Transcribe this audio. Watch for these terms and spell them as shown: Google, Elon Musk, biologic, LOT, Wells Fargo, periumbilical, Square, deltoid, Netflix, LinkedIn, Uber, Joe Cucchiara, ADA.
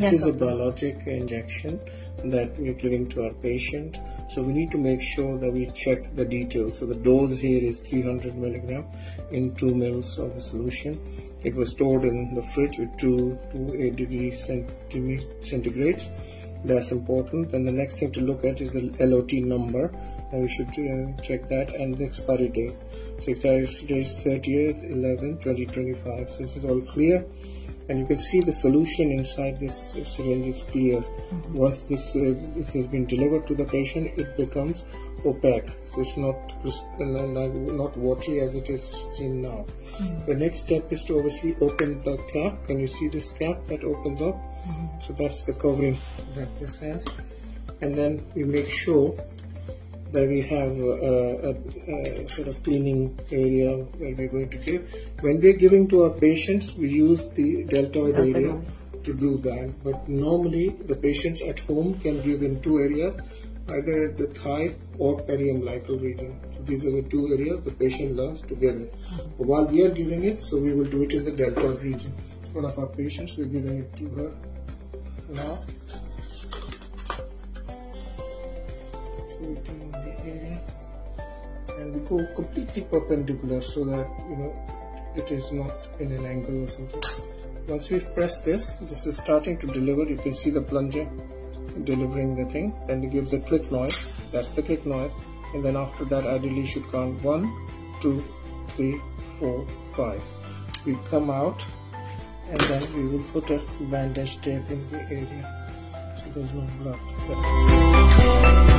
This is a biologic injection that we're giving to our patient. So we need to make sure that we check the details. So the dose here is 300 milligram in 2 mils of the solution. It was stored in the fridge with 2 to 8 degrees centigrade. That's important. And the next thing to look at is the LOT number, and we should check that, and the expiry date. So expiry date is 30/11/2025. So this is all clear, and you can see the solution inside this syringe is clear. Once this has been delivered to the patient, it becomes opaque, so it's not watery as it is seen now. The next step is to obviously open the cap. Can you see this cap that opens up? So that's the covering that this has, and then we make sure that we have a sort of cleaning area where we're going to give. When we're giving to our patients, we use the deltoid area to do that, but normally the patients at home can give in two areas, either at the thigh or periumbilical region. So these are the two areas the patient learns together. But while we are giving it, so we will do it in the deltoid region. One of our patients, we're giving it to her now. So we clean the area, and we go completely perpendicular so that it is not in an angle or something. Once we press this, this is starting to deliver. You can see the plunger delivering the thing. Then it gives a click noise. That's the click noise. And then after that, ideally, you should count 1, 2, 3, 4, 5. We come out, and then we will put a bandage tape in the area so there's no blood.